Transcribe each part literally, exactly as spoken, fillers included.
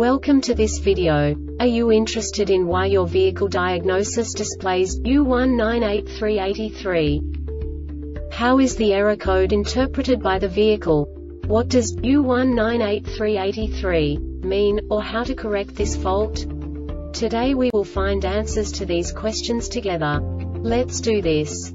Welcome to this video. Are you interested in why your vehicle diagnosis displays U one nine eight three eight three? How is the error code interpreted by the vehicle? What does U one nine eight three eight three mean, or how to correct this fault? Today we will find answers to these questions together. Let's do this.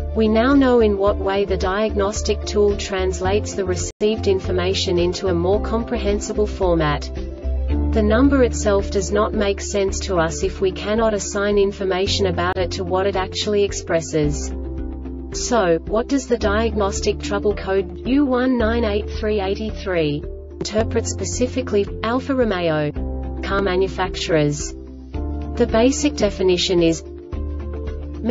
We now know in what way the diagnostic tool translates the received information into a more comprehensible format. The number itself does not make sense to us if we cannot assign information about it to what it actually expresses. So, what does the diagnostic trouble code U one nine eight three eight three interpret specifically for Alfa Romeo car manufacturers? The basic definition is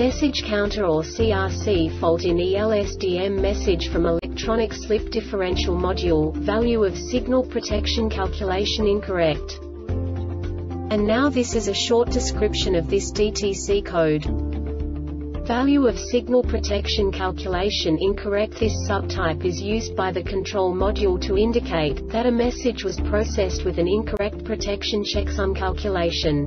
message counter or C R C fault in E L S D M message from electronic slip differential module, value of signal protection calculation incorrect. And now this is a short description of this D T C code. Value of signal protection calculation incorrect. This subtype is used by the control module to indicate that a message was processed with an incorrect protection checksum calculation.